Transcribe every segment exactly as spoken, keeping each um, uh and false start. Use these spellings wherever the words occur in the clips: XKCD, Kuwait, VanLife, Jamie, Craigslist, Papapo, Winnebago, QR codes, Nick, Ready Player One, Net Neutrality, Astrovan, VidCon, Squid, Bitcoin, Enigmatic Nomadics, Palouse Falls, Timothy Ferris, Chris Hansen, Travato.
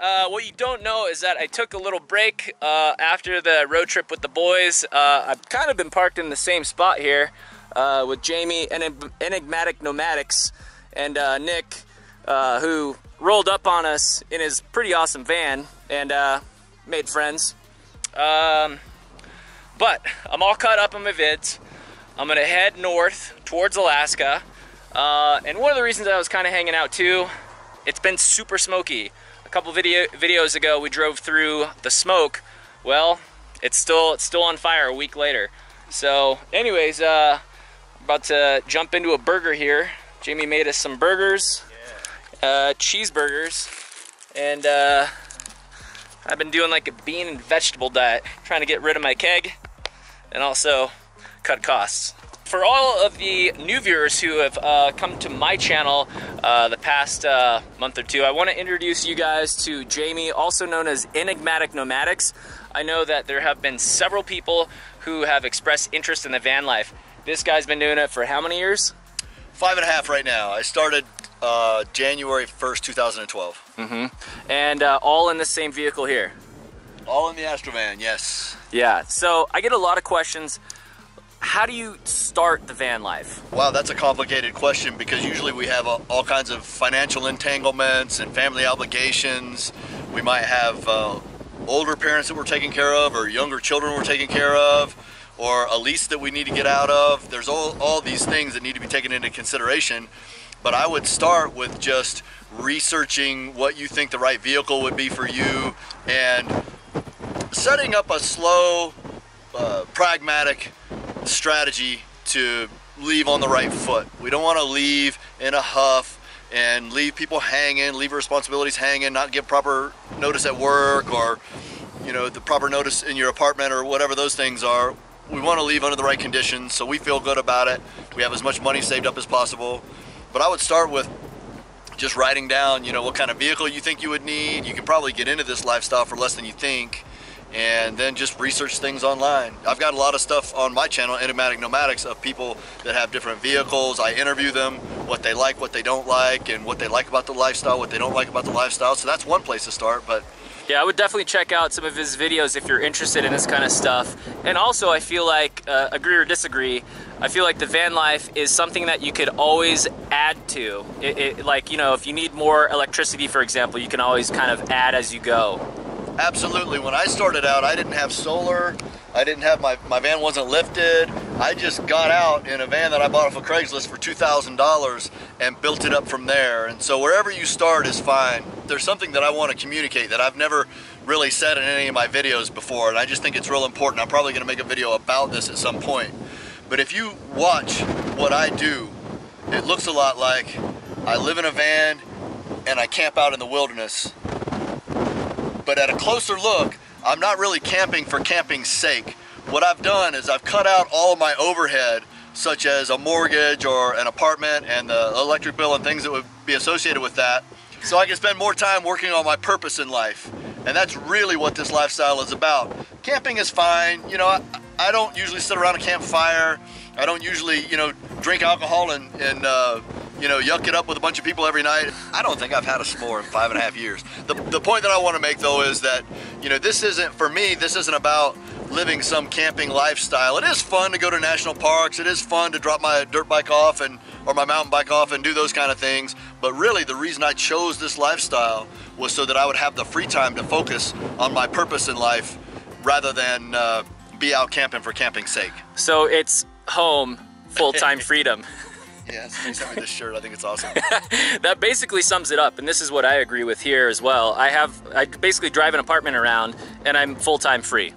Uh, what you don't know is that I took a little break uh, after the road trip with the boys. Uh, I've kind of been parked in the same spot here uh, with Jamie and Enigmatic Nomadics and uh, Nick, uh, who rolled up on us in his pretty awesome van and uh, made friends. Um, but I'm all caught up on my vids. I'm gonna head north towards Alaska. Uh, and one of the reasons I was kind of hanging out too, it's been super smoky. A couple video videos ago we drove through the smoke. Well, it's still it's still on fire a week later. So anyways, uh I'm about to jump into a burger here. Jamie made us some burgers, yeah. uh cheeseburgers, and uh I've been doing like a bean and vegetable diet, trying to get rid of my keg and also cut costs. For all of the new viewers who have uh, come to my channel uh, the past uh, month or two, I want to introduce you guys to Jamie, also known as Enigmatic Nomadics. I know that there have been several people who have expressed interest in the van life. This guy's been doing it for how many years? Five and a half right now. I started uh, January first, two thousand twelve. Mm-hmm. And uh, all in the same vehicle here? All in the Astrovan, yes. Yeah, so I get a lot of questions. How do you start the van life? Wow, that's a complicated question because usually we have uh, all kinds of financial entanglements and family obligations. We might have uh, older parents that we're taking care of, or younger children we're taking care of, or a lease that we need to get out of. There's all, all these things that need to be taken into consideration. But I would start with just researching what you think the right vehicle would be for you and setting up a slow, uh, pragmatic strategy to leave on the right foot. We don't want to leave in a huff and leave people hanging, leave responsibilities hanging, not give proper notice at work, or you know, the proper notice in your apartment or whatever those things are. We want to leave under the right conditions so we feel good about it. We have as much money saved up as possible. But I would start with just writing down, you know, what kind of vehicle you think you would need. You can probably get into this lifestyle for less than you think. And then just research things online. I've got a lot of stuff on my channel, Enigmatic Nomadics, of people that have different vehicles. I interview them, what they like, what they don't like, and what they like about the lifestyle, what they don't like about the lifestyle. So that's one place to start. But yeah, I would definitely check out some of his videos if you're interested in this kind of stuff. And also, I feel like, uh, agree or disagree, I feel like the van life is something that you could always add to. It, it, like, you know, if you need more electricity, for example, you can always kind of add as you go. Absolutely. When I started out, I didn't have solar. I didn't have my, my van wasn't lifted. I just got out in a van that I bought off of Craigslist for two thousand dollars and built it up from there. And so wherever you start is fine. There's something that I want to communicate that I've never really said in any of my videos before, and I just think it's real important. I'm probably going to make a video about this at some point. But if you watch what I do, it looks a lot like I live in a van and I camp out in the wilderness. But at a closer look, I'm not really camping for camping's sake. What I've done is I've cut out all of my overhead, such as a mortgage or an apartment and the electric bill and things that would be associated with that, so I can spend more time working on my purpose in life. And that's really what this lifestyle is about. Camping is fine. You know, I, I don't usually sit around a campfire. I don't usually, you know, drink alcohol and, and uh, you know, yuck it up with a bunch of people every night. I don't think I've had a s'more in five and a half years. The, the point that I want to make, though, is that, you know, this isn't, for me, this isn't about living some camping lifestyle. It is fun to go to national parks. It is fun to drop my dirt bike off and or my mountain bike off and do those kind of things. But really, the reason I chose this lifestyle was so that I would have the free time to focus on my purpose in life rather than uh, be out camping for camping's sake. So it's home, full-time freedom. Yeah, somebody sent me this shirt. I think it's awesome. That basically sums it up, and this is what I agree with here as well. I have, I basically drive an apartment around, and I'm full-time free.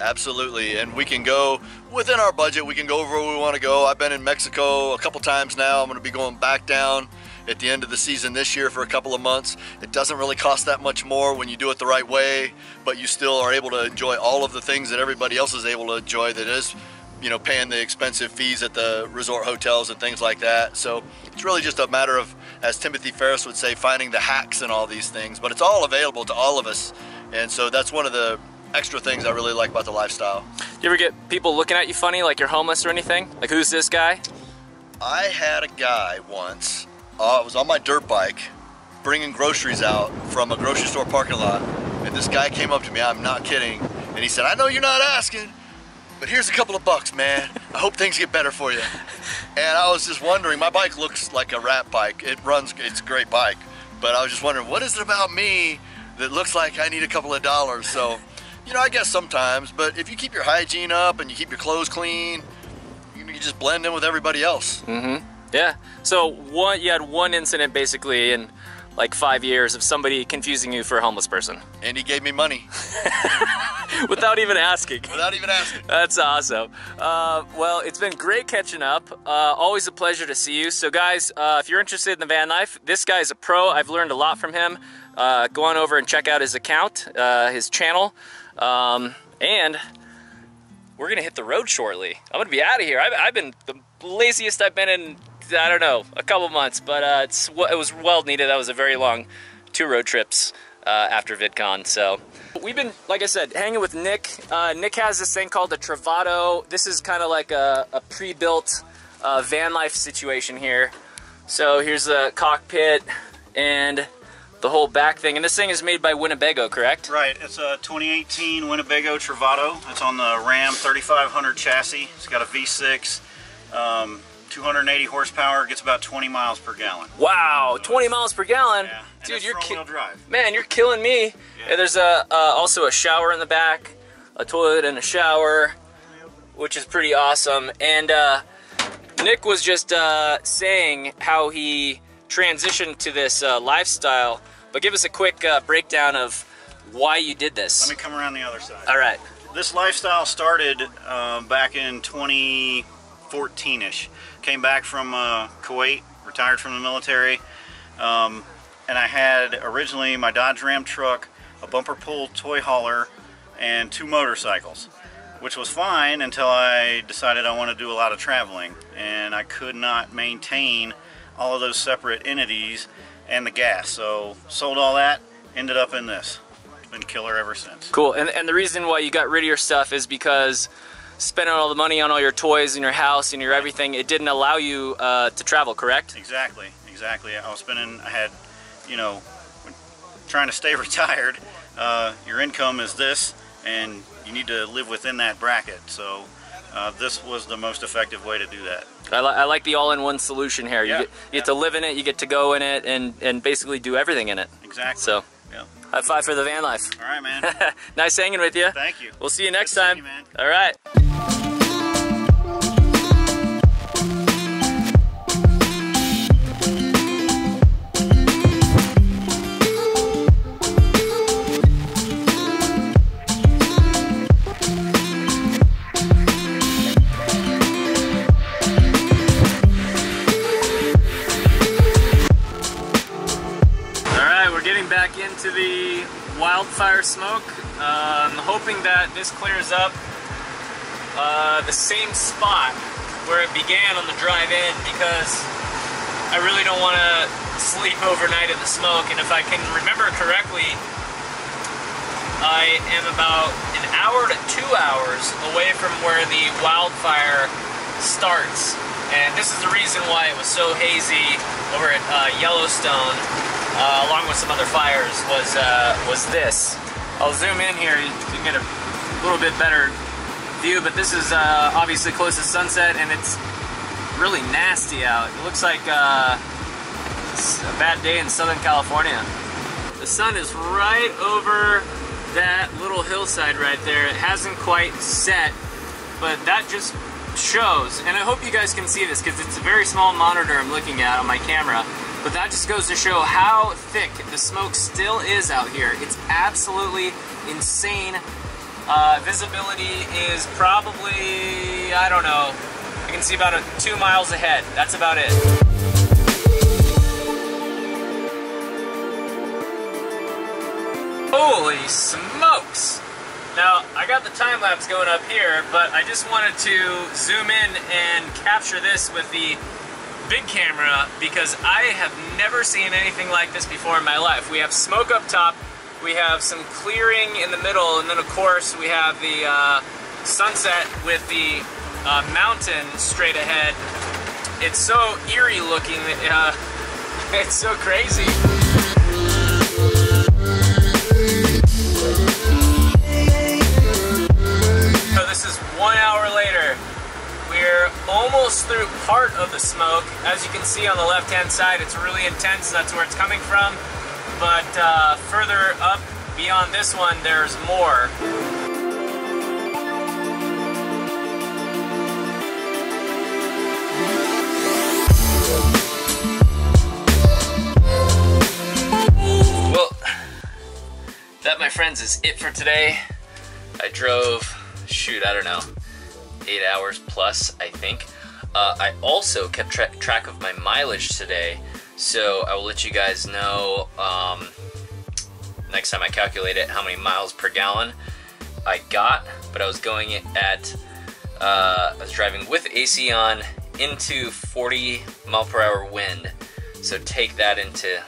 Absolutely, and we can go within our budget. We can go over where we want to go. I've been in Mexico a couple times now. I'm going to be going back down at the end of the season this year for a couple of months. It doesn't really cost that much more when you do it the right way, but you still are able to enjoy all of the things that everybody else is able to enjoy that is, you know, paying the expensive fees at the resort hotels and things like that. So it's really just a matter of, as Timothy Ferris would say, finding the hacks in all these things. But it's all available to all of us. And so that's one of the extra things I really like about the lifestyle. Do you ever get people looking at you funny, like you're homeless or anything? Like, who's this guy? I had a guy once, uh, I was on my dirt bike, bringing groceries out from a grocery store parking lot, and this guy came up to me, I'm not kidding, and he said, I know you're not asking, but here's a couple of bucks, man. I hope things get better for you. And I was just wondering, my bike looks like a rat bike. It runs, it's a great bike, but I was just wondering, what is it about me that looks like I need a couple of dollars? So, you know, I guess sometimes, but if you keep your hygiene up and you keep your clothes clean, you just blend in with everybody else. Mm-hmm. Yeah. So one, you had one incident basically in like five years of somebody confusing you for a homeless person. And he gave me money. Without even asking. Without even asking. That's awesome. Uh, well, it's been great catching up. Uh, always a pleasure to see you. So guys, uh, if you're interested in the van life, this guy's a pro. I've learned a lot from him. Uh, go on over and check out his account, uh, his channel. Um, and we're gonna hit the road shortly. I'm gonna be out of here. I've, I've been the laziest I've been in, I don't know, a couple months, but uh, it's, it was well needed. That was a very long two road trips uh, after VidCon. So we've been, like I said, hanging with Nick. Uh, Nick has this thing called the Travato. This is kind of like a, a pre-built uh, van life situation here. So here's the cockpit and the whole back thing. And this thing is made by Winnebago, correct? Right. It's a twenty eighteen Winnebago Travato. It's on the Ram thirty-five hundred chassis. It's got a V six. Um, two hundred eighty horsepower, gets about twenty miles per gallon. Wow, so twenty miles per gallon? Yeah. Dude, you're front-wheel drive. Man, you're killing me. Yeah. And there's a, uh, also a shower in the back, a toilet and a shower, which is pretty awesome. And uh, Nick was just uh, saying how he transitioned to this uh, lifestyle, but give us a quick uh, breakdown of why you did this. Let me come around the other side. All right. This lifestyle started uh, back in twenty fourteen-ish. Came back from uh, Kuwait, retired from the military, um, and I had originally my Dodge Ram truck, a bumper pull toy hauler, and two motorcycles, which was fine until I decided I want to do a lot of traveling, and I could not maintain all of those separate entities and the gas, so sold all that, ended up in this. It's been killer ever since. Cool, and, and the reason why you got rid of your stuff is because spending all the money on all your toys and your house and your everything, it didn't allow you uh, to travel, correct? Exactly, exactly. I was spending, I had, you know, trying to stay retired, uh, your income is this, and you need to live within that bracket. So uh, this was the most effective way to do that. I, li I like the all-in-one solution here. You, yeah, get, you yeah. get to live in it, you get to go in it, and, and basically do everything in it. Exactly. So. Yeah. High five for the van life. All right, man. Nice hanging with you. Thank you. We'll see you next time. Good to see you, man. All right. Into the wildfire smoke. Uh, I'm hoping that this clears up uh, the same spot where it began on the drive in, because I really don't want to sleep overnight in the smoke. And if I can remember correctly, I am about an hour to two hours away from where the wildfire starts. And this is the reason why it was so hazy over at uh, Yellowstone. Uh, along with some other fires, was uh, was this. I'll zoom in here, you can get a little bit better view, but this is uh, obviously close to sunset, and it's really nasty out. It looks like uh, it's a bad day in Southern California. The sun is right over that little hillside right there. It hasn't quite set, but that just shows, and I hope you guys can see this, because it's a very small monitor I'm looking at on my camera. But that just goes to show how thick the smoke still is out here. It's absolutely insane. Uh, visibility is probably, I don't know, I can see about a, two miles ahead. That's about it. Holy smokes! Now, I got the time lapse going up here, but I just wanted to zoom in and capture this with the big camera, because I have never seen anything like this before in my life. We have smoke up top, we have some clearing in the middle, and then of course we have the uh, sunset with the uh, mountain straight ahead. It's so eerie looking, uh, it's so crazy. So this is one hour later. We're almost through part of the smoke. As you can see on the left-hand side, it's really intense, that's where it's coming from. But uh, further up beyond this one, there's more. Well, that, my friends, is it for today. I drove, shoot, I don't know, eight hours plus, I think. Uh, I also kept tra track of my mileage today, so I will let you guys know um, next time I calculate it how many miles per gallon I got. But I was going at, uh, I was driving with A C on into forty mile per hour wind. So take that into,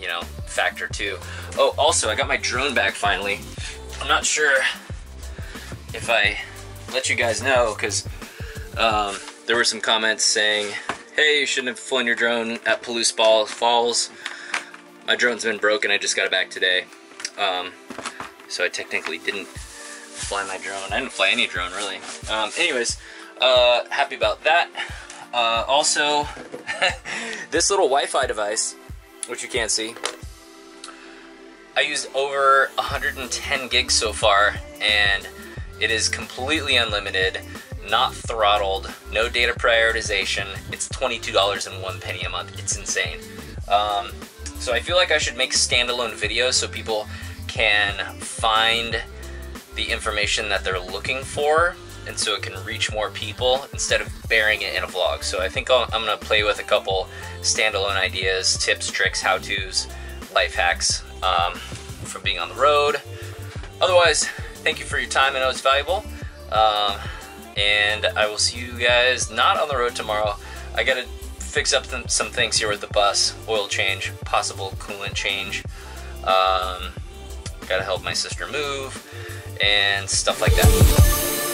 you know, factor two. Oh, also I got my drone back finally. I'm not sure if I let you guys know, because um, there were some comments saying, hey, you shouldn't have flown your drone at Palouse Falls. My drone's been broken, I just got it back today. Um, so I technically didn't fly my drone. I didn't fly any drone, really. Um, anyways, uh, happy about that. Uh, also, this little Wi-Fi device, which you can't see, I used over one hundred ten gigs so far, and it is completely unlimited, not throttled, no data prioritization. It's twenty-two dollars and one penny a month. It's insane. Um, so I feel like I should make standalone videos so people can find the information that they're looking for, and so it can reach more people instead of burying it in a vlog. So I think I'll, I'm gonna play with a couple standalone ideas, tips, tricks, how-tos, life hacks um, from being on the road. Otherwise, thank you for your time. I know it's valuable. Um, and I will see you guys not on the road tomorrow. I gotta fix up some, some things here with the bus. Oil change, possible coolant change. Um, gotta help my sister move and stuff like that.